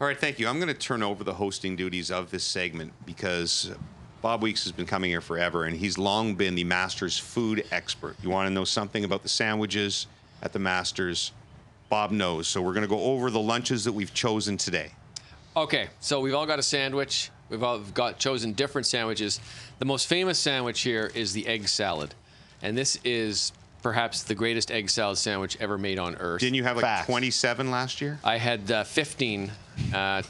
All right, thank you. I'm going to turn over the hosting duties of this segment because Bob Weeks has been coming here forever, and he's long been the Masters food expert. You want to know something about the sandwiches at the Masters? Bob knows. So we're going to go over the lunches that we've chosen today. Okay, so we've all got a sandwich. We've all got chosen different sandwiches. The most famous sandwich here is the egg salad, and this is perhaps the greatest egg salad sandwich ever made on earth. Didn't you have like 27 last year? I had 15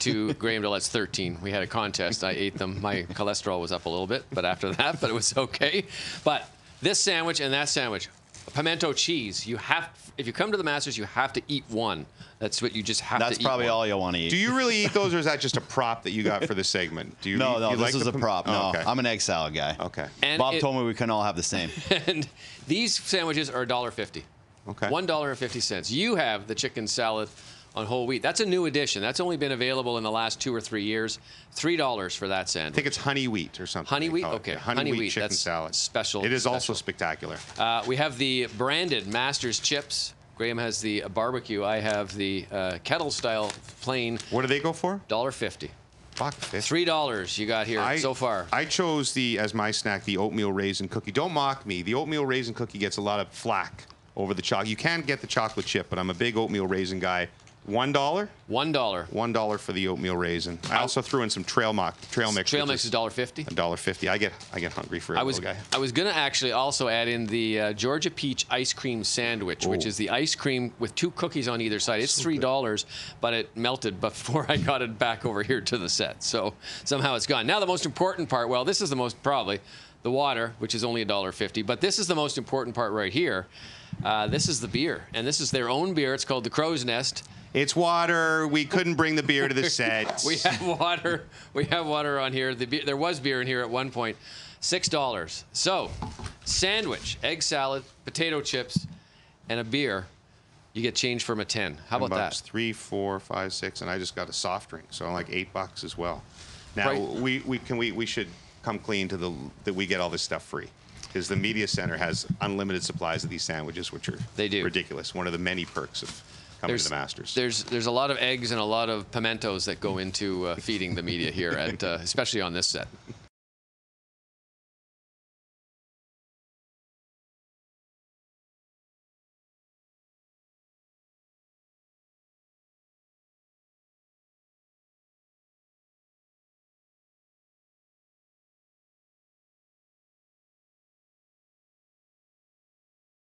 to Graham Dillette's 13. We had a contest. I ate them. My cholesterol was up a little bit, but after that, but it was okay. But this sandwich and that sandwich, pimento cheese. You have, if you come to the Masters, you have to eat one. That's what you just have to eat. That's probably all you'll want to eat. Do you really eat those, or is that just a prop that you got for the segment? Do you? No, no, this is a prop. No, I'm an egg salad guy. Okay. And Bob told me we couldn't all have the same. And these sandwiches are $1.50. Okay. $1.50. You have the chicken salad on whole wheat. That's a new addition. That's only been available in the last 2 or 3 years. $3 for that sandwich. I think it's honey wheat or something. Honey wheat? Okay. Honey wheat chicken salad. Special. It is also spectacular. We have the branded Masters chips. Graham has the barbecue. I have the kettle-style plain. What do they go for? $1.50. Fuck. $3 you got here so far. I chose the, as my snack, the oatmeal raisin cookie. Don't mock me. The oatmeal raisin cookie gets a lot of flack over the chocolate. You can get the chocolate chip, but I'm a big oatmeal raisin guy. $1? $1. $1 for the oatmeal raisin. I also threw in some trail mix. Trail mix is $1.50. $1.50. I get hungry for it, guy. I was gonna actually also add in the Georgia Peach Ice Cream Sandwich, which is the ice cream with 2 cookies on either side. It's $3, but it melted before I got it back over here to the set. So somehow it's gone. Now the most important part. Well, this is the most probably the water, which is only $1.50. But this is the most important part right here. This is the beer, and this is their own beer. It's called the Crow's Nest. It's water. We couldn't bring the beer to the set. We have water. We have water on here. There was beer in here at one point. $6. So, sandwich, egg salad, potato chips, and a beer. You get change from a 10. How about that? $3, $4, $5, $6, and I just got a soft drink, so I'm like $8 as well. Now right. we should come clean to that we get all this stuff free. Because the media center has unlimited supplies of these sandwiches, which are ridiculous. One of the many perks of coming to the Masters. There's a lot of eggs and a lot of pimentos that go into feeding the media here, especially on this set.